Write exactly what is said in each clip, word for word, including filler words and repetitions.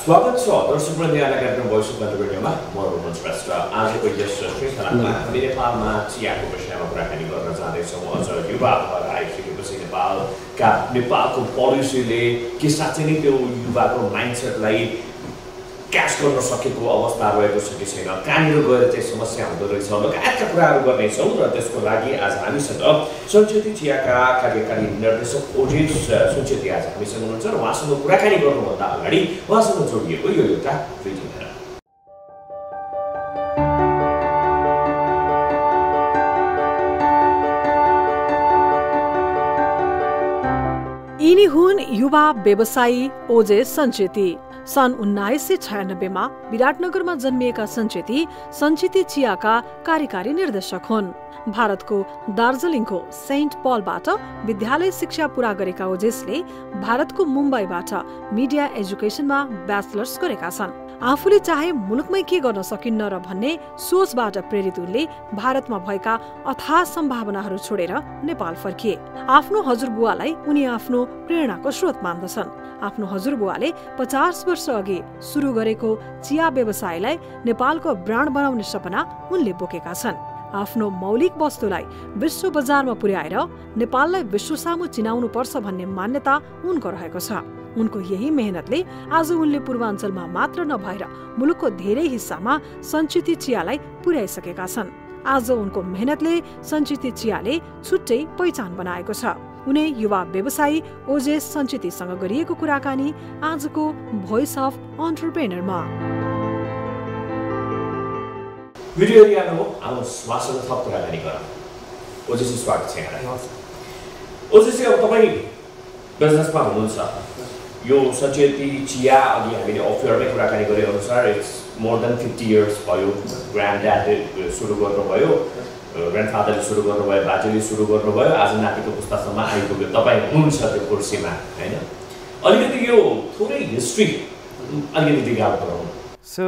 स्वागत छ दर्शक वृन्दलाई कार्यक्रम भोइस अफ बाटोमा म रोमन श्रेष्ठ आजको यस श्रृंखलामा हामी नेपालमा चियाको विषयमा कुराकानी गर्न जाँदै छौँ। अझ युवा भएर आइसकेपछि नेपालका नेपालको पोलिसीले के साँच्चै नै त्यो युवाको माइन्डसेटलाई क्याच गर्न सकेको अवस्था रहेको छ कि छैन, कहाँनिर गएर चाहिँ समस्या हुँदो रहेछ, लगायतका कुराहरू गर्नेछौँ र त्यसको लागि आज हामीसँग संचिती चियाका कार्यकारी निर्देशक ओजित संचिती आज हामीसँग हुनुहुन्छ र उहाँसँग कुराकानी गर्नुभन्दा अगाडि उहाँसँग जोडिएको यो एउटा भिडियो हेरौँ। यिनी हुन् युवा व्यवसायी ओजे संचिती। सन् उन्नाइस सय छयानब्बेमा विराटनगरमा जन्मिएका संचिती संचिती चियाका कार्यकारी निर्देशक हुन्। भारतको दार्जिलिङको सेन्ट पलबाट विद्यालय शिक्षा पूरा गरेका ओजेसले भारतको मुम्बईबाट मिडिया एजुकेसनमा ब्याचलर्स गरेका छन्। आफूले चाहे मुलुकमै के गर्न सकिन्न र भन्ने सोचबाट प्रेरित उनले भारतमा भएका अथाह सम्भावनाहरू छोडेर नेपाल फर्किए। आफ्नो हजुरबुवालाई उनी आफ्नो प्रेरणाको स्रोत मान्दछन्। आफ्नो हजुरबुवाले पचास वर्ष अघि सुरु गरेको चिया व्यवसायलाई नेपालको ब्रान्ड बनाउने सपना उनले बोकेका छन्। आफ्नो मौलिक वस्तुलाई विश्व बजारमा पुर्याएर नेपाललाई विश्वसामु चिनाउनु पर्छ भन्ने मान्यता उनको रहेको छ। उनको यही मेहनतले आज उनले पूर्वाञ्चलमा मात्र नभएर मुलुकको धेरै हिस्सामा संचिती चियालाई पुर्याइसकेका छन्। आज उनको मेहनतले संचिती चियाले छुट्टै पहिचान बनाएको छ। उनी युवा व्यवसायी ओजे संचितीसँग गरिएको कुराकानी आजको भोइस अफ एन्टरप्रेनरमा। भिडियो यानो आउ स्वास्थ्य थप कुराकानी गरौँ। ओजे सु स्वागत छ यहाँलाई। ओजे सु अब तपाई बिजनेसमा हुनुहुन्छ। यो संचिती चिया अघि हामीले अफियरमै कुराकानी गरे अनुसार it's more than fifty years भयो। ग्रान्डड्याडले सुरु गर्नुभयो, ग्रान्डफादरले सुरु गर्नुभयो, बाजेले सुरु गर्नुभयो, आज नातिको पुस्तासम्म आइपुग्यो। तपाईँ हुनुहुन्छ त्यो कुर्सीमा, होइन? अलिकति यो थोरै हिस्ट्री अलिकति गाह्रो गरौँ। सो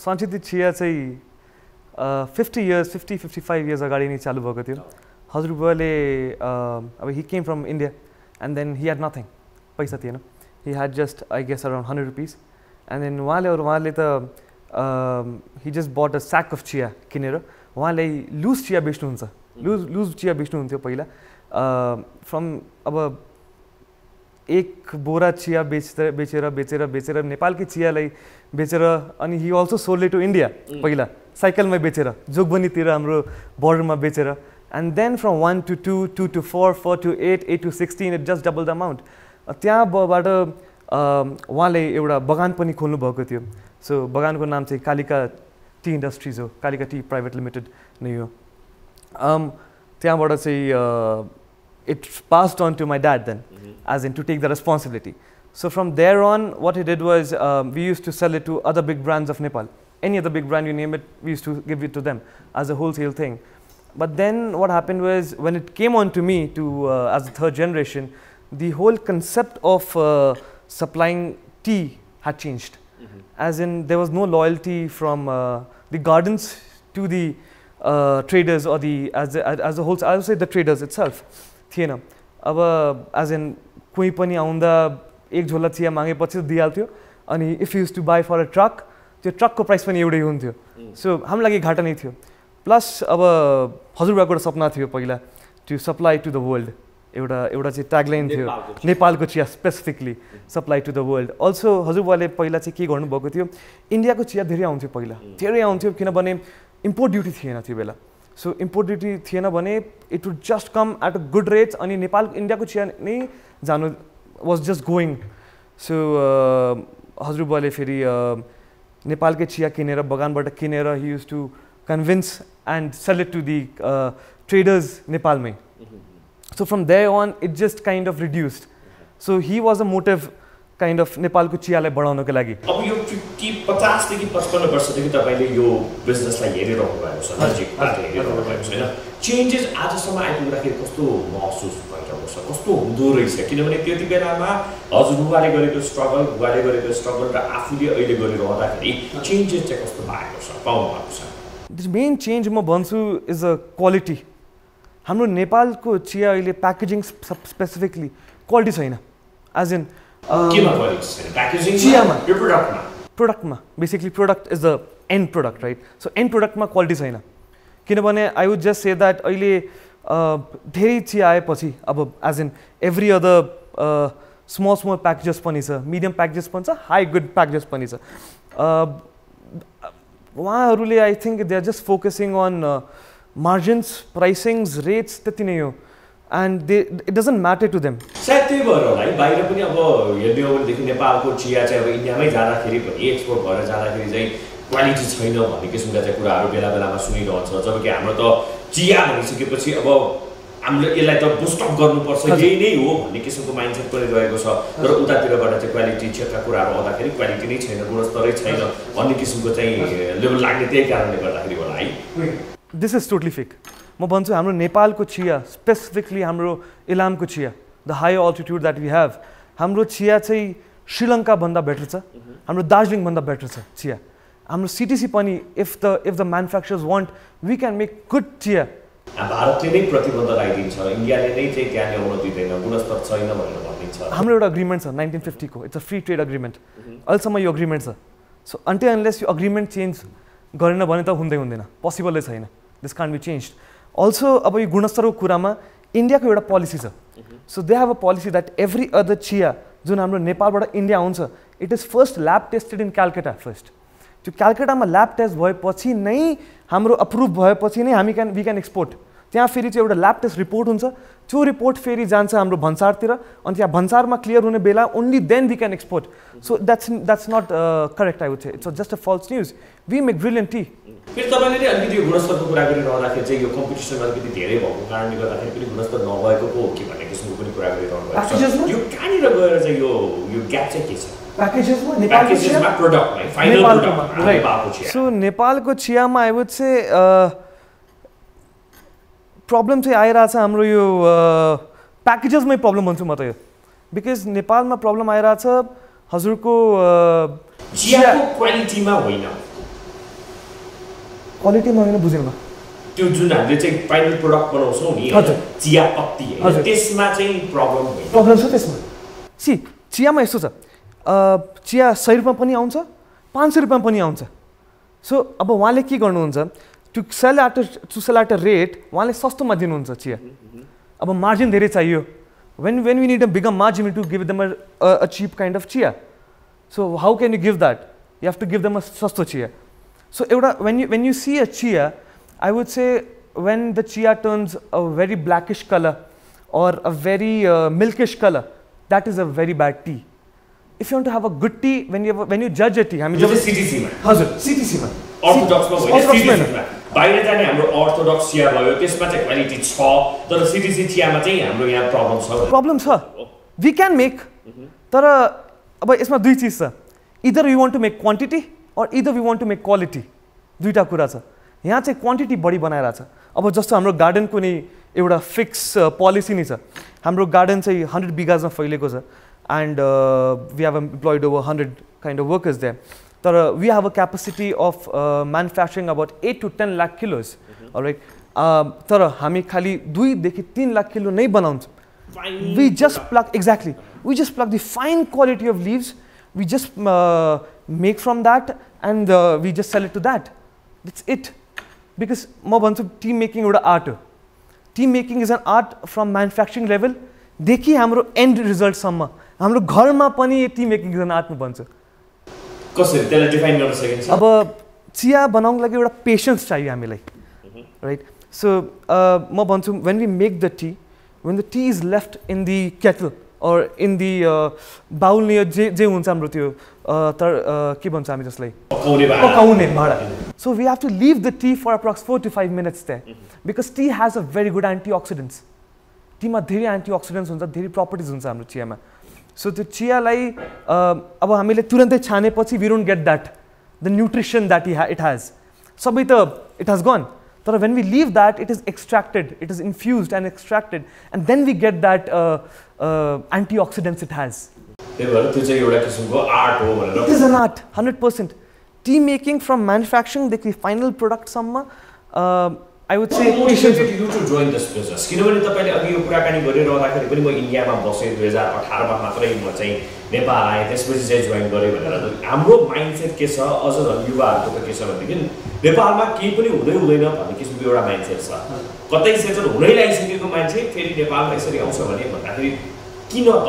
संचिती चिया चाहिँ fifty years fifty fifty five years अगाडि नै चालु भएको थियो। हजुरबुवाले अब he came from India and then he had nothing, पैसा थिएन। he had just I guess around one hundred rupees and then wale aur wale ta he just bought a sack of chia kinera wale loose chia bechnu huncha loose loose chia bechnu hunthyo pahila from aba ek bora chia bechera bechera bechera bechera nepal ki chia lai bechera ani he also sold it to India pahila cycle ma bechera jogbani tira hamro border ma bechera and then from one to two, two to four, four to eight, eight to sixteen it just doubled the amount. त्यहाँबाट उहाँले एउटा बगान पनि खोल्नु भएको थियो। सो बगानको नाम चाहिँ कालिका टी इन्डस्ट्रिज हो, कालिका टी प्राइभेट लिमिटेड नै हो। त्यहाँबाट चाहिँ it passed on to my dad then as in to take the responsibility. So from there on what he did was we use to sell it to other big brands of Nepal, any other big brand you name it we use to give it to them as a wholesale thing. But then what happened was when it came on to me too as a third generation the whole concept of uh, supplying tea had changed. Mm-hmm. As in there was no loyalty from uh, the gardens to the uh, traders or the as a, as a whole. I would say the traders itself thiena aba as in koi pani aunda ek jhola chiya mangepachi dihaltyo ani if you used to buy for a truck the truck ko price pani eutai hunthyo. So hamla lagi ghata nai thiyo. Plus aba hazurba ko sapna thiyo pahila to supply to the world. एउटा एउटा चाहिँ tagline थियो नेपालको चिया specifically supply to the world. Also हजुरबाले पहिला चाहिँ के गर्नुभएको थियो, इन्डियाको चिया धेरै आउँथ्यो पहिला, धेरै आउँथ्यो किनभने इम्पोर्ट ड्युटी थिएन त्यो बेला। सो इम्पोर्ट ड्युटी थिएन भने it would just come at a good rates अनि नेपाल इन्डियाको चिया नै जानु वाज जस्ट गोइङ। सो हजुरबाले फेरि नेपालकै चिया किनेर बगानबाट किनेर he use to convince and sell it to the traders नेपालमै। So from there on, it just kind of reduced. So he was a motive, kind of Nepal ko chia lai badhauna ko lagi. अब यो पचास देखि पचपन्न वर्ष देखि तपाईले यो बिजनेसलाई हेरिरहनु भएको छ, नजिकबाट हेरिरहनु भएको छ, हैन? चेन्जेस आजसम्म आइपुग्दाखेरि कस्तो महसुस भइरहेको छ, कस्तो हुँदो रहेछ? किनभने त्यति बेलामा हजुरबुवाले गरेको स्ट्रगल, बुवाले गरेको स्ट्रगल र आफूले अहिले गरिरहँदाखेरि चेन्जेस चाहिँ कस्तो भएको छ, पाउनु भएको छ? द मेन चेन्ज म भन्छु इज अ क्वालिटी। हाम्रो नेपालको चिया अहिले प्याकेजिङ स्पेसिफिकली क्वालिटी छैन। As in Um, packaging ma, your product ma. Product ma. Basically, product is the end product, right? So end product ma quality chaina. Kinabhane I would just say that aile धेरै ची आएपछि अब as in every other uh, small small packages पनि छ, medium packages पनि छ, high good packages पनि छ. उहाँहरुले I think they are just focusing on uh, margins, pricings, rates त्यति नै हो. And they, it doesn't matter to them. Satyay bharo bhai, bahira pani abo yadi over dekhi Nepal ko chia chahi abo India mai jada kheri pani export bhara jada kheri chahi quality chaina bhanne kismka chahi kuraharu bela bela ma sunirahuncha. Jabaki hamro ta chia bhanisekepachi abo hamle yesलाई ta boost up garnu parcha, yehi nai ho bhanne kismko mindset pani raheko cha. Tara uta tira bata chahi quality kshetra kuraharu aada kheri quality nai chaina, gunastara chaina bhanne kismko chahi level lagne tyahi karanle garda kheri hola hai. This is totally fake. म भन्छु हाम्रो नेपालको चिया, specifically हाम्रो इलामको चिया, the high altitude that we have, हाम्रो चिया चाहिँ श्रीलंका भन्दा बेटर छ, हाम्रो दार्जिलिङ भन्दा बेटर छ चिया. हाम्रो सीटीसी पनि if the if the manufacturers want we can make good chiya. भारतले नै प्रतिबन्ध लगाइदिन्छ, इन्डियाले नै चाहिँ त्यहाँ ल्याउन दिदैन, गुणस्तर छैन भनेर भनिन्छ. हाम्रो एउटा एग्रीमेन्ट छ nineteen fifty को, it's a free trade agreement. अहिलेसम्म यो एग्रीमेन्ट छ. सो अन्टिल अनलेस यो एग्रीमेन्ट चेन्ज गरेन भने त हुँदै हुँदैन, पोसिबलै छैन. This can't be changed. Also, about Gunastaro Kurama, India has a policy. So they have a policy that every other chia, which is Nepal but India owns, it is first lab tested in Calcutta first. So Calcutta ma lab test bhaye pachi nai, hamro approve bhaye pachi nai, we can we can export. Tyaha feri chai euta lab test report huncha, tyo report feri jancha hamro Bhansar tira, ani tyaha Bhansar ma clear hune bela only then we can export. So that's that's not uh, correct, I would say. It's just a false news. We make brilliant tea. फिर तपाईले नि अलिकति गुणस्तरको कुरा गरिरहँदाखेरि चाहिँ यो competition अलिकति धेरै भएको कारणले गर्दाखेरि पनि गुणस्तर नभएको पो हो कि भन्ने किसिमको पनि कुरा गरिरहनु भएको छ. यो कहाँनिर गएर चाहिँ यो यो ग्याप चाहिँ के छ प्याकेजेसमा नेपालको चियामा, प्रोडक्टमा, फाइनल प्रोडक्टमा भएको छ. सो नेपालको चियामा आई वुड से प्रब्लम चाहिँ आइरा छ हाम्रो यो प्याकेजेसमै प्रब्लम भन्छु म त यो, बिकज नेपालमा प्रब्लम आइरा छ हजुरको चियाको क्वालिटीमा होइन, क्वालिटी माग्न बुझेन. त्यो जुन हामीले चाहिँ फाइनल प्रोडक्ट बनाउँछौ नि चिया पत्ती, हैन त्यसमा चाहिँ प्रब्लम भयो. प्रब्लम छ त्यसमा. सी चियामा यस्तो छ, चिया सय रुपैयाँ पनि आउँछ, पाँच सय रुपैयाँ पनि आउँछ. सो अब उहाँले के गर्नुहुन्छ, to sell at to sell at a rate उहाँले सस्तोमा दिनुहुन्छ चिया. अब मार्जिन धेरै चाहियो, when when we need a bigger margin to give them a cheap kind of chiya. So how can you give that, you have to give them a सस्तो chia. So when you when you see a chia, I would say when the chia turns a very blackish color or a very uh, milkish color, that is a very bad tea. If you want to have a good tea, when you have, when you judge a tea, I mean, you just C T C man. Hazur C T C man. Orthodox man. Orthodox man. By that time, our orthodox chia boy, this much quality chaw, but C T C chia much, I am having problems. Problems, huh? We can make. Tara, but this much two things, sir. Either we want to make quantity, or either we want to make quality. दुईटा कुरा छ. यहाँ चाहिँ quantity बढी बनाइरा छ. अब जस्तो हाम्रो गार्डन को नि एउटा फिक्स पोलिसी नि छ. हाम्रो गार्डन चाहिँ one hundred बिगाजमा फैलेको छ and we have employed over one hundred kind of workers there. तर we have a capacity of manufacturing about eight to ten lakh kilos. Alright. तर हामी खाली two देखि तीन लाख किलो नै बनाउँछौं. We just plug exactly. We just plug the fine quality of leaves. We just uh, make from that and uh, we just sell it to that. That's it. Because more once tea making is an art. Tea making is an art from manufacturing level. Dekhi hamro end result samma. Hamro ghar ma pani tea making is an art ma bancha. Kasari tela define garna sakincha. Aba chia banaun lagi euta patience chahiye hamilai. Right? So uh, more once when we make the tea, when the tea is left in the kettle, or in the bowl नि जे जे हुन्छ हाम्रो त्यो तर के भन्छ हामी जसलाई पकाउने भाँडा. So we have to leave the tea for approx four to five minutes there because tea has a very good antioxidants. टीमा धेरै एन्टीअक्सिडेन्ट्स हुन्छ, धेरै प्रपर्टीज हुन्छ हाम्रो चियामा. सो त्यो चियालाई अब हामीले तुरुन्तै छानेपछि we don't get that the nutrition that it has. सबै त it has gone. But when we leave that, it is extracted, it is infused and extracted, and then we get that uh, uh, antioxidants it has. It is an art, one hundred percent. Tea making from manufacturing, the final product, samma, uh, I would say. What motivated you to join this business? Because you were in India, in twenty eighteen, Nepal आए त्यसपछि चाहिँ join गरे भनेर हाम्रो mindset के छ अझ झन् युवाहरुको त के छ भनेदेखि नेपालमा केही पनि हुँदै हुँदैन भन्ने किसिमको एउटा माइन्डसेट छ कतै सेटल हुनै लागिसकेको मान्छे फेरि नेपालमा यसरी आउँछ भने भन्दाखेरि किन त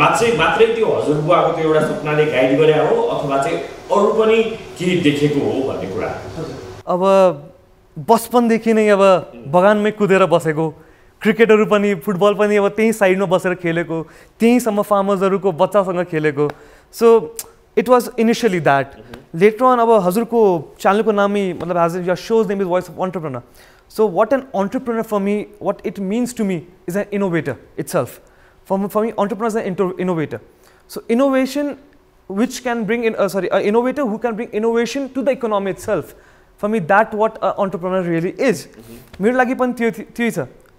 मान्छे मात्रै त्यो हजुरबुवाको त्यो एउटा सपनाले गाइड गरे हो अथवा चाहिँ अरु पनि के देखेको हो भन्ने कुरा अब बचपनदेखि नै अब बगानमै कुदेर बसेको क्रिकेटहरु पनि फुटबल पनि अब त्यही साइडमा बसेर खेलेको त्यही सम्म फार्मर्सहरुको बच्चासँग खेलेको so it was initially that later on अब हजुरको च्यानलको नामै मतलब as your shows name is voice of entrepreneur so what an entrepreneur for me what it means to me is an innovator itself for for me entrepreneur is an innovator so innovation which can bring in sorry innovator who can bring innovation to the economy itself for me that what a entrepreneur really is मेरो लागि पनि त्यो त्यही छ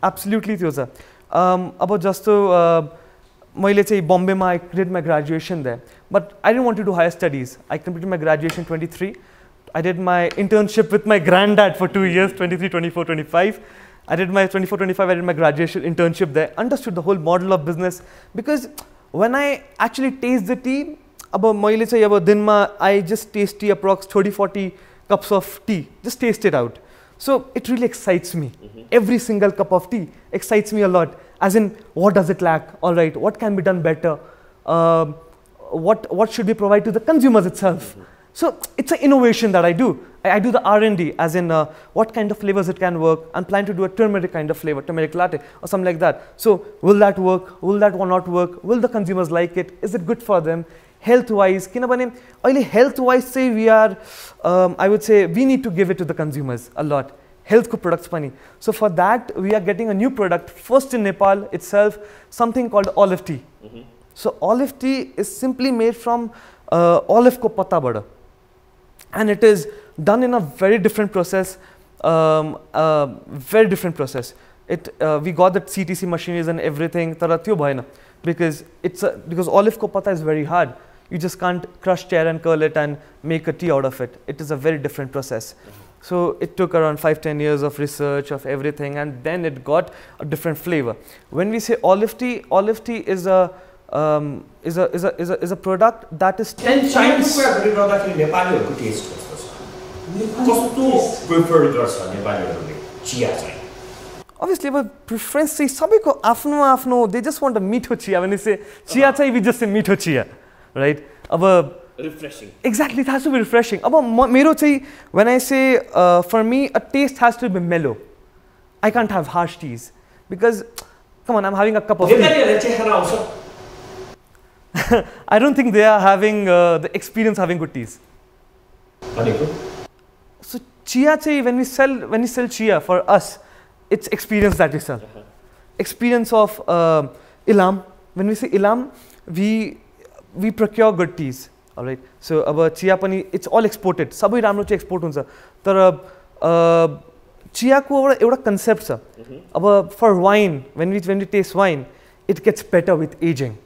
Absolutely त्यो छ अब जस्तो मैले चाहिँ बम्बेमा I did my graduation there but I didn't want to do higher studies I completed my graduation twenty-three I did my internship with my granddad for two years twenty-three twenty-four twenty-five I did my twenty-four twenty-five I did my graduation internship there understood the whole model of business because when I actually taste the tea अब मैले चाहिँ अब दिनमा I just taste tea approx thirty forty cups of tea just taste it out So it really excites me. Mm-hmm. Every single cup of tea excites me a lot. As in, what does it lack? All right, what can be done better? Uh, what what should we provide to the consumers itself? Mm-hmm. So it's an innovation that I do. I, I do the R and D, as in uh, what kind of flavors it can work. I'm planning to do a turmeric kind of flavor, turmeric latte or something like that. So will that work? Will that one not work? Will the consumers like it? Is it good for them? Health-wise, किनभने अहिले health-wise say we are, um, I would say we need to give it to the consumers a lot. Health products pani. So for that we are getting a new product first in Nepal itself, something called olive tea. Mm-hmm. So olive tea is simply made from uh, olive ko patta bada, and it is done in a very different process, um, uh, very different process. It uh, we got the C T C machines and everything. Tara tyo bhayena because it's a, because olive ko patta is very hard. You just can't crush chair and curl it and make a tea out of it. It is a very different process. Mm-hmm. So it took around five to ten years of research of everything and then it got a different flavor. When we say olive tea, olive tea is a um, is a is a is a is a product that is ten times Nepali taste. Kasto prefer garcha Nepali chia chai. Obviously, but preference say sabiko afno afno they just want a meetho chia when they say chia chai we just say meetho chia. Right? Ab, refreshing. Exactly, it has to be refreshing. Ab, mero chahi, when I say, uh, for me, a taste has to be mellow. I can't have harsh teas. Because, come on, I'm having a cup of tea. I don't think they are having uh, the experience having good teas. So, chia chahi, when we sell, when we sell chia for us, it's experience that we sell. Experience of uh, Ilam. When we say Ilam, we... we procure good teas, all right. So, our chia pani, it's all exported. Sabhi ramro chia export huncha. Tara chia ko euta concept cha. Ab for wine, when we when we taste wine, it gets better with aging.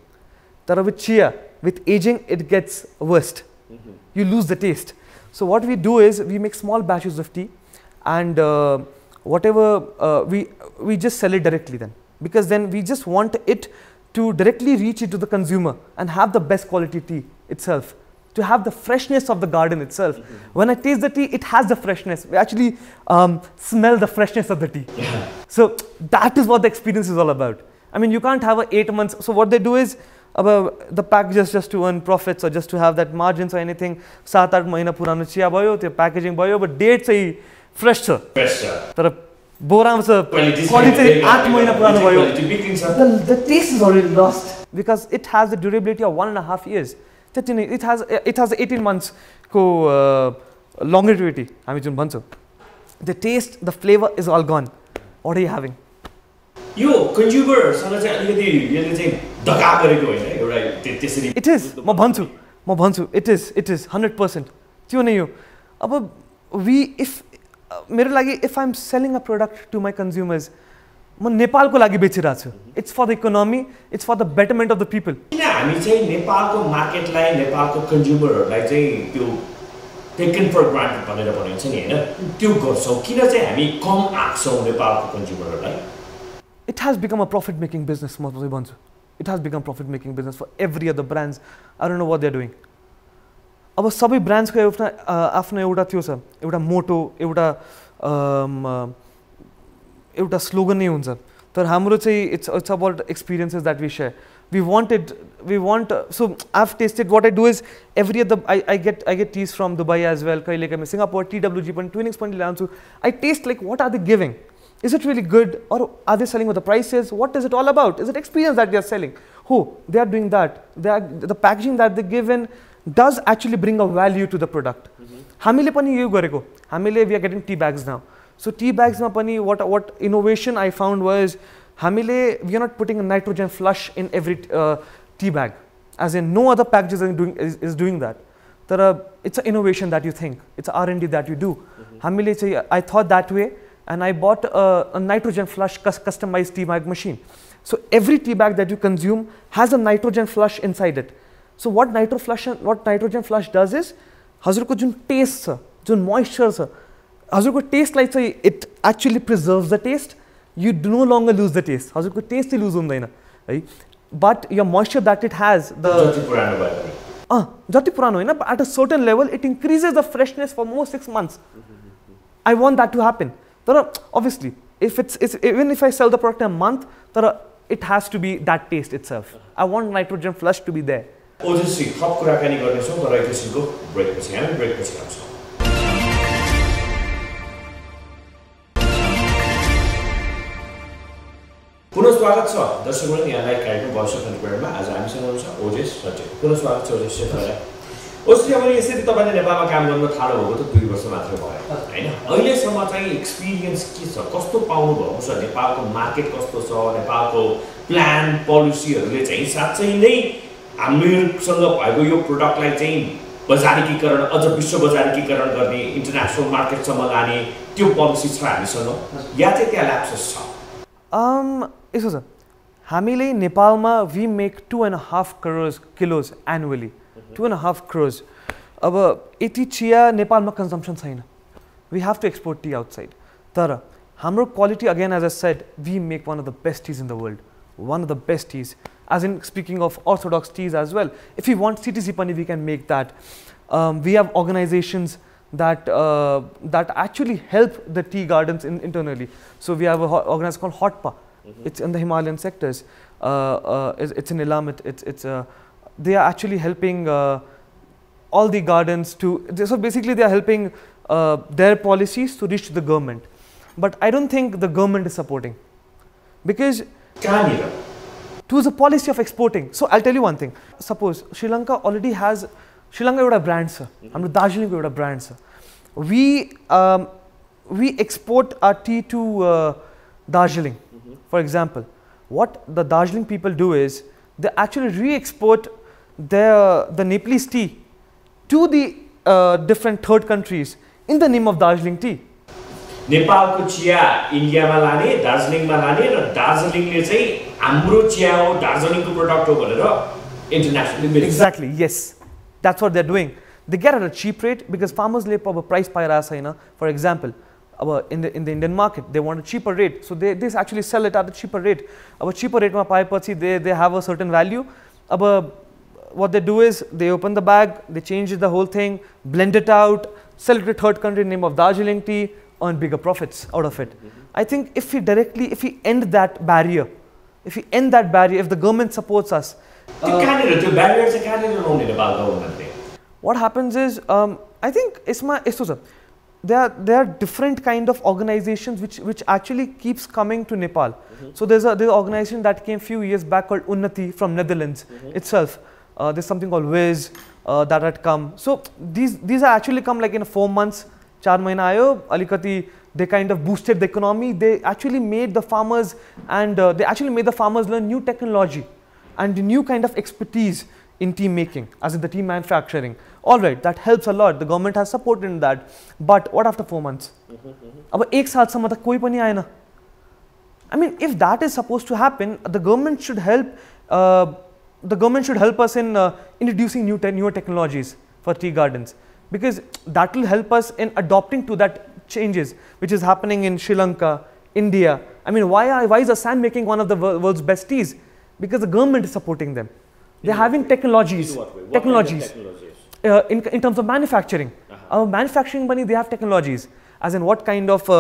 Tara with chia, with aging, it gets worse. Mm-hmm. You lose the taste. So what we do is we make small batches of tea, and uh, whatever uh, we we just sell it directly then, because then we just want it to directly reach it to the consumer and have the best quality tea itself, to have the freshness of the garden itself. Mm-hmm. When I taste the tea, it has the freshness. We actually um, smell the freshness of the tea. Yeah. So that is what the experience is all about. I mean, you can't have a eight months. So what they do is uh, the packages just to earn profits or just to have that margins or anything. seven eight mahina purano chia bhayo, tyo packaging bhayo, but date chahi fresh cha. Fresh cha. Boram sir, the taste is already lost because it has the durability of one and a half years. It has it has eighteen months ko uh, longevity. I mean, the taste, the flavor is all gone. What are you having? You consumer, it is. Ma bhanchu, ma bhanchu. It is. It is hundred percent. Tyo nahi ho. We if. If I'm selling a product to my consumers, it's for the economy, it's for the betterment of the people. Yeah, I mean, Nepal's market, Nepal's consumer, like taken for granted, it has become a profit-making business. it has become profit-making business for every other brands. I don't know what they're doing. Our सभी brands को अपना अपने उड़ा थियो sir, उड़ा motto, उड़ा उड़ा slogan नहीं उनसर. तर हमरो चाहिए it's it's about experiences that we share. We wanted we want so I've tasted what I do is every other I I get I get teas from Dubai as well, Kalika में Singapore T W G पन Twinings पन लांसू. I taste like what are they giving? Is it really good or are they selling what the price is? What is it all about? Is it experience that they are selling? Who? They are doing that. They are, the packaging that they give in does actually bring a value to the product. Mm-hmm. We are getting tea bags now. So tea bags, what, what innovation I found was we are not putting a nitrogen flush in every uh, tea bag. As in no other package is doing, is, is doing that. It's an innovation that you think. It's an R and D that you do. Mm-hmm. I thought that way. And I bought a, a nitrogen flush customized tea bag machine. So every tea bag that you consume has a nitrogen flush inside it. So what nitro flush, what nitrogen flush does is, hazur ko jun taste sa, jun moisture sa, hazur ko taste like sa, it actually preserves the taste. You do no longer lose the taste. Hazur ko taste hi lose hunda hai na, right? But your moisture that it has, the ah, jati purano hai na, but at a certain level, it increases the freshness for more six months. I want that to happen. Obviously, if it's, it's, even if I sell the product in a month, it has to be that taste itself. I want nitrogen flush to be there. Punaswagat sir, that's why I like character voice of Nepal. As I am saying, O J Sanchiti. Punaswagat sir, O J Sanchiti. उसके हमारे ऐसे तो तबाने नेपाल में काम करने में थारा होगा तो दूरी वर्ष में आते होगा है ना अगले समय तक एक्सपीरियंस किसा कॉस्ट तो पाऊंगा उसका नेपाल को मार्केट कॉस्ट तो सो नेपाल को प्लान पॉलिसी अगले चाहिए साथ से ही नहीं आमिर संग आएगा यो प्रोडक्ट लाइक चाहिए बजारीकरण अजब विश्व बजारीकरण करने इंटरनेशनल मार्केट समझाने त्यो पॉलिसी चाहिए सुनो याद है क्या लैप्सेस था um इसको सर हमें ले नेपाल में we make two and a half crores kilos annually Two and a half crores. अब इतनी चिया नेपाल में consumption सही ना. We have to export tea outside. तर हमरो quality again as I said, we make one of the best teas in the world. One of the best teas. As in speaking of orthodox teas as well. If we want C T C pani, we can make that. Um, we have organizations that uh, that actually help the tea gardens in, internally. So we have an organization called Hotpa. Mm-hmm. It's in the Himalayan sectors. Uh, uh, it's, it's in Ilam. It, it's it's a uh, They are actually helping uh, all the gardens to, so basically they are helping uh, their policies to reach the government. But I don't think the government is supporting. Because to the policy of exporting. So I'll tell you one thing. Suppose Sri Lanka already has, Sri Lanka is a brand, sir. Mm-hmm. Darjeeling is a brand, sir. We, um, we export our tea to uh, Darjeeling, mm-hmm. for example. What the Darjeeling people do is, they actually re-export their the Nepalese tea to the uh, different third countries in the name of Darjeeling tea. Nepal ko chia India ma lane, Darjeeling ma lane, ra Darjeeling le chahi amro chia ho Darjeeling ko product ho bhanera internationally. Exactly, yes, that's what they're doing. They get at a cheap rate because farmers le paba price paira chaina. For example, in the in the Indian market, they want a cheaper rate, so they this actually sell it at a cheaper rate. Our cheaper rate ma pay pachi they they have a certain value. Our what they do is they open the bag, they change the whole thing, blend it out, sell it to third country in the name of Darjeeling tea, earn bigger profits out of it. Mm-hmm. I think if we directly if we end that barrier, if we end that barrier, if the government supports us, uh, what happens is um, I think isma isto sir. There are, there are different kind of organizations which, which actually keeps coming to Nepal. Mm-hmm. So there's a there's an organization that came few years back called Unnati from Netherlands mm-hmm. itself. Uh, there's something called Wiz uh, that had come. So these these are actually come like in four months, char mahina ayo, alikati, they kind of boosted the economy. They actually made the farmers and uh, they actually made the farmers learn new technology and new kind of expertise in tea making, as in the tea manufacturing. All right, that helps a lot. The government has supported in that. But what after four months? Ab ek saath samata koi pani aaye na. I mean, if that is supposed to happen, the government should help. Uh, the government should help us in uh, introducing new te newer technologies for tea gardens, because that will help us in adopting to that changes which is happening in Sri Lanka, India. I mean, why are why is Assam making one of the world's best teas? because the government is supporting them. They're having technologies, technologies, technologies. Uh, in, in terms of manufacturing. Uh-huh. Our manufacturing money, they have technologies. As in what kind of, uh,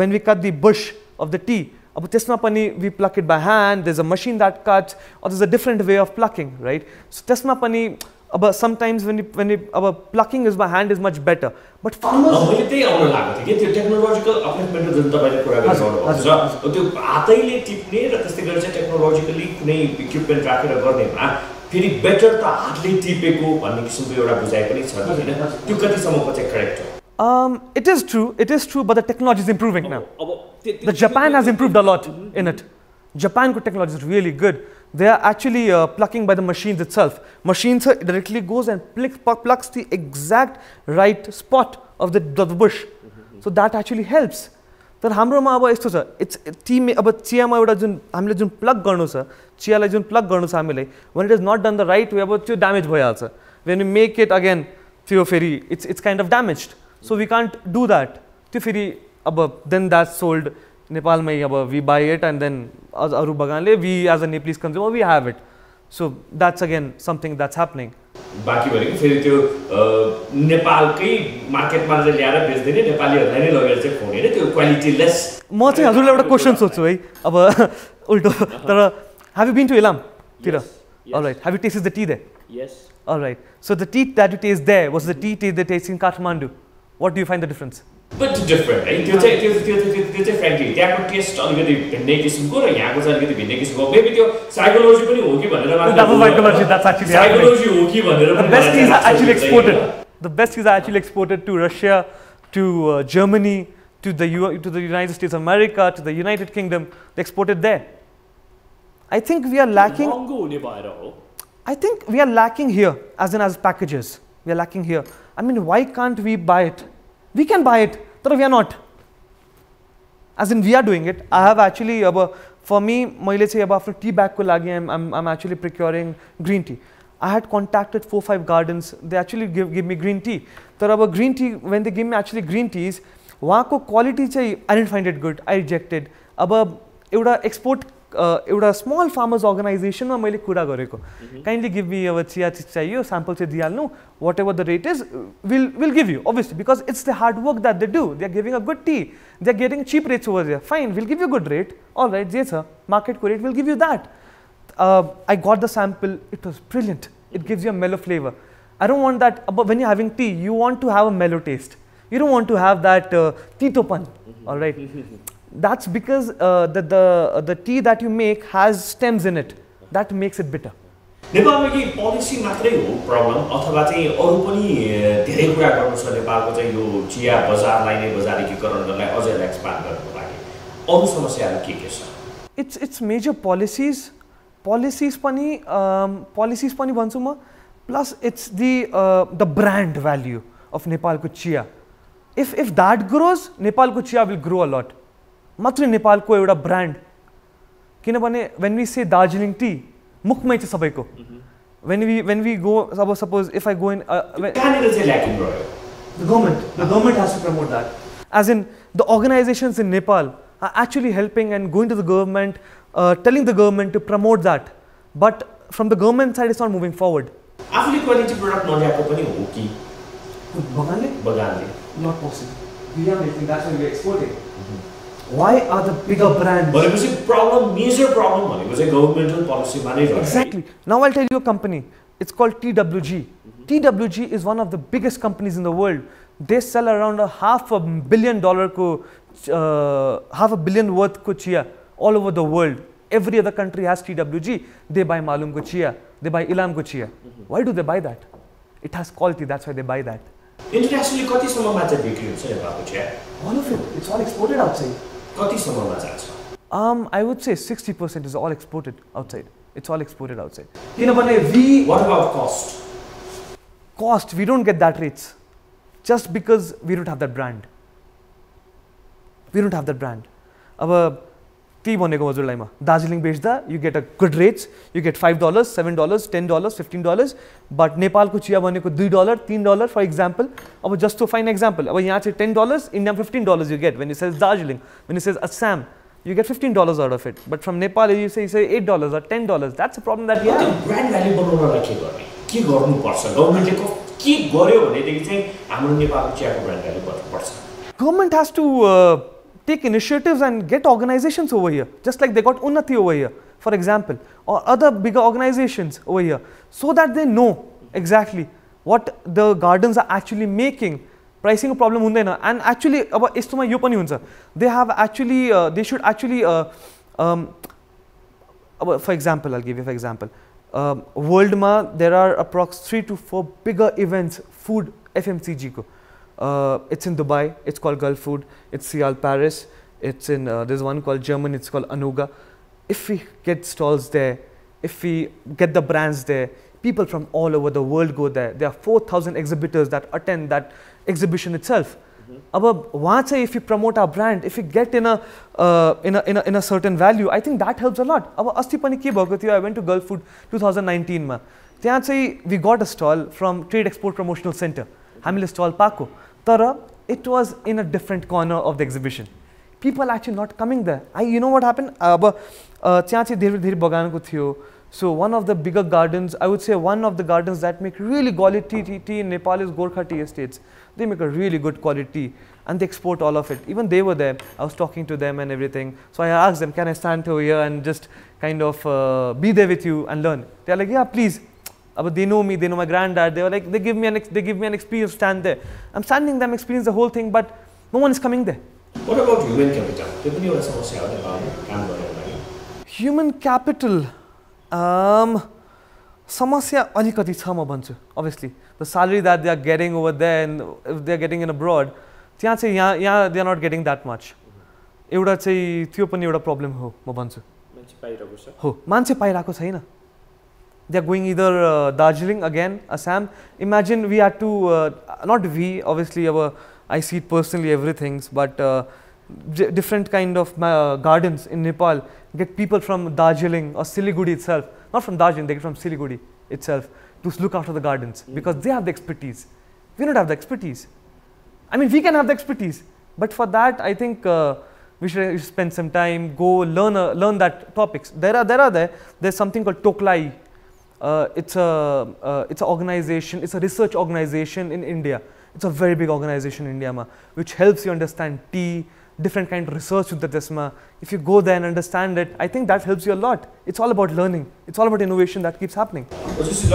when we cut the bush of the tea, we pluck it by hand, there's a machine that cuts, or there's a different way of plucking, right? So sometimes when, we, when we, our plucking is by hand is much better. But farmers... technological technological better um, it is true, it is true, but the technology is improving now. The Japan has improved a lot in it. Japan's technology is really good. They are actually uh, plucking by the machines itself. Machines directly goes and plucks the exact right spot of the, the bush. So that actually helps. तर हाम्रो मा अब यस्तो छ it's T में अब चियामा एउटा जुन हामीले जुन प्लग गर्नु छ चियालाई जुन प्लग गर्नु छ हामीले when it is not done the right way अब त्यो ड्यामेज भइहाल्छ when you make it again त्यो फेरि it's it's kind of damaged so we can't do that त्यो फेरि अब then that's sold नेपालमै अब we buy it and then अरू बगानले we as a Nepalese consumer we have it so that's again something that's happening. बाकी भनेको फेरि त्यो नेपालकै मार्केटमा ल्याएर बेच्दिने नेपालीहरुलाई नै लगेर चाहिँ खोने नि त्यो क्वालिटी लेस म चाहिँ हजुरलाई एउटा क्वेशन सोध्छु है अब उल्टो तर have you been to Ilam? Yes. All right. Have you tasted the tea there? Yes. All right. So the tea that you taste there was the tea they taste in Kathmandu. What do you find the difference? But different, right? त्यो चाहिँ त्यो त्यो त्यो चाहिँ फ्र्यान्कली त्यहाँको test अलिकति भिन्नै किसिमको र यहाँको चाहिँ अलिकति भिन्नै किसिमको मेबी त्यो साइकोलोजी पनि हो कि भनेर मान्छेले साइकोलोजी हो कि भनेर The best is actually exported. The best is actually exported to Russia, to uh, Germany, to the U to the United States of America, to the United Kingdom. They exported there. I think we are lacking. I think we are lacking here, as in as packages. We are lacking here. I mean, why can't we buy it? We can buy it, but we are not. As in, we are doing it. I have actually, for me, after tea bag, I'm, I'm, I'm actually procuring green tea. I had contacted four five gardens. They actually give, give me green tea. But green tea, when they give me actually green teas, quality I didn't find it good. I rejected. Now, export a small farmers organization, kindly give me a sample, whatever the rate is, we'll, we'll give you, obviously, because it's the hard work that they do. They're giving a good tea. They're getting cheap rates over there. Fine, we'll give you a good rate. All right, yes, sir, market rate, we'll give you that. Uh, I got the sample. It was brilliant. It gives you a mellow flavor. I don't want that, but when you're having tea, you want to have a mellow taste. You don't want to have that uh, titopan, all right? That's because uh, the, the, the tea that you make has stems in it. That makes it bitter. नेपालमा के policy मात्रै हो problem अथवा चाहिँ अरु पनि धेरै कुरा गर्नु छ नेपालको चाहिँ यो चिया बजारलाई नै बजारीकरण गर्नलाई अझै एक्सपान्ड गर्नको लागि अरु समस्याहरु के के छ it's it's major policies policies पनि पोलिसीज पनि भन्छु म plus it's the the brand value of नेपालको चिया इफ इफ दैट ग्रोज नेपालको चिया विल ग्रो अ लट मात्र नेपालको एउटा ब्रान्ड किनभने व्हेन वी से दार्जिलिङ टी मुखमै छ सबैको when we when we go suppose if I go in uh, when, the government the government has to promote that as in the organizations in Nepal are actually helping and going to the government uh, telling the government to promote that but from the government side it's not moving forward आफुले quality product नल्याएको पनि हो कि बगानले बगानले not possible we are making that's why we are exporting Why are the bigger brands? But it was a problem, major problem. It was a governmental policy manager. Exactly. Now I'll tell you a company. It's called T W G. Mm-hmm. T W G is one of the biggest companies in the world. They sell around a half a billion dollar ko, uh, half a billion worth ko chia all over the world. Every other country has T W G. They buy Malum ko chia. They buy Ilam ko chia. Mm-hmm. Why do they buy that? It has quality. That's why they buy that. Internationally, kati samma ma cha bikri huncha Nepalko chia? All of it. It's all exported outside. Um, I would say sixty percent is all exported outside. It's all exported outside. We, what about cost? Cost, we don't get that rates. Just because we don't have that brand. We don't have that brand. Now, Darjeeling bechda, you get a good rates. You get five dollars, seven dollars, ten dollars, fifteen dollars. But Nepal ko chia bhaneko two dollars, three dollars for example. Ab just to find example, ab yaha ten dollars, India fifteen dollars you get when it says Darjeeling, when it says Assam. you get fifteen dollars out of it. But from Nepal, you say, you say eight dollars or ten dollars. That's a problem that we have. Brand value government has to uh, take initiatives and get organizations over here, just like they got Unnati over here, for example, or other bigger organizations over here, so that they know exactly what the gardens are actually making. Pricing problem hundaina, and actually about istoma yo pani huncha, they have actually uh, they should actually uh, um, for example, I'll give you for example, um, world ma there are approx three to four bigger events food F M C G ko. Uh, it's in Dubai, it's called Gulf Food, it's Sial Paris, it's in uh, there's one called German, it's called Anuga. If we get stalls there, if we get the brands there, people from all over the world go there. There are four thousand exhibitors that attend that exhibition itself. Mm-hmm. If we promote our brand, if we get in a, uh, in a, in a, in a certain value, I think that helps a lot. I went to Gulf Food twenty nineteen. Ma. We got a stall from Trade Export Promotional Center. Hamile stall pako. Tara, it was in a different corner of the exhibition. People actually not coming there. I, you know what happened? So one of the bigger gardens, I would say one of the gardens that make really quality tea, tea in Nepal is Gorkha Tea Estates. They make a really good quality tea and they export all of it. Even they were there. I was talking to them and everything. So I asked them, can I stand over here and just kind of uh, be there with you and learn? They are like, yeah, please. But they know me, they know my granddad. They were like, they give me an, ex they give me an experience, stand there. I'm standing them, experience the whole thing, but no one is coming there. What about human capital? Human capital. Um, samasya alikati chama banchu. Obviously, the salary that they are getting over there, and if they are getting in abroad, they are not getting that much. Euda chai thiyo pani euta problem ho ma banchu. Manche pairako cha. Ho, manche pairako chaina. They are going either uh, Darjeeling again, Assam. Imagine we had to, uh, not we, obviously, our, I see it personally, everything, but uh, different kind of uh, gardens in Nepal get people from Darjeeling or Siliguri itself, not from Darjeeling, they get from Siliguri itself to look after the gardens mm-hmm. because they have the expertise. We don't have the expertise. I mean, we can have the expertise, but for that, I think uh, we should spend some time, go learn uh, learn that topics. There are there are there. There's something called Toklai. Uh, it's a uh, it's an organization. It's a research organization in India. It's a very big organization in India, ma, which helps you understand tea. Different kind of research with the Desma. If you go there and understand it, I think that helps you a lot. It's all about learning. It's all about innovation that keeps happening. Sanchiti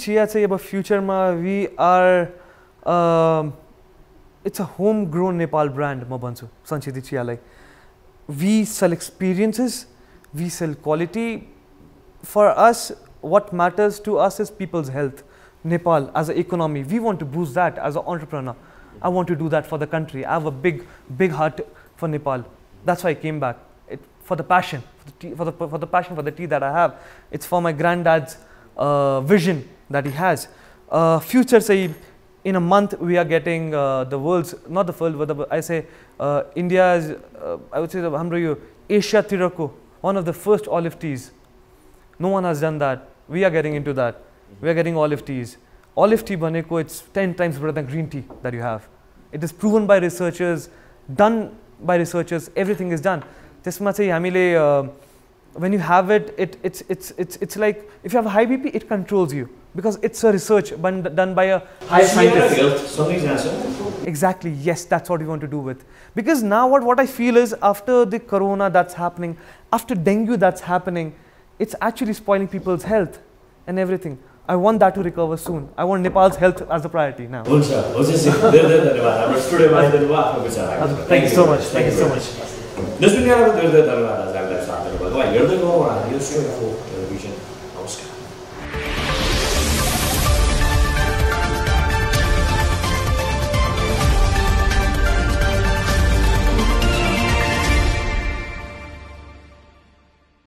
Chia say about future ma, we are um, it's a homegrown Nepal brand, Mabansu, Sanchiti Chia like. We sell experiences. We sell quality. For us, what matters to us is people's health. Nepal as an economy, we want to boost that as an entrepreneur. I want to do that for the country. I have a big, big heart for Nepal. That's why I came back. It, for the passion, for the, tea, for, the, for the passion for the tea that I have. It's for my granddad's uh, vision that he has. Uh, future say, in a month we are getting uh, the world's, not the world, but the, I say uh, India's, uh, I would say the Asia Tirako. One of the first olive teas. No one has done that. We are getting into that. We are getting olive teas. Olive tea, baneko, it's ten times better than green tea that you have. It is proven by researchers, done by researchers, everything is done. When you have it, it it's, it's, it's, it's like, if you have a high B P, it controls you. Because it's a research done by a high scientist. Exactly, yes, that's what we want to do with. Because now what, what I feel is after the corona that's happening, after dengue that's happening, it's actually spoiling people's health and everything. I want that to recover soon. I want Nepal's health as a priority now. Thank you so much. Thank you so much.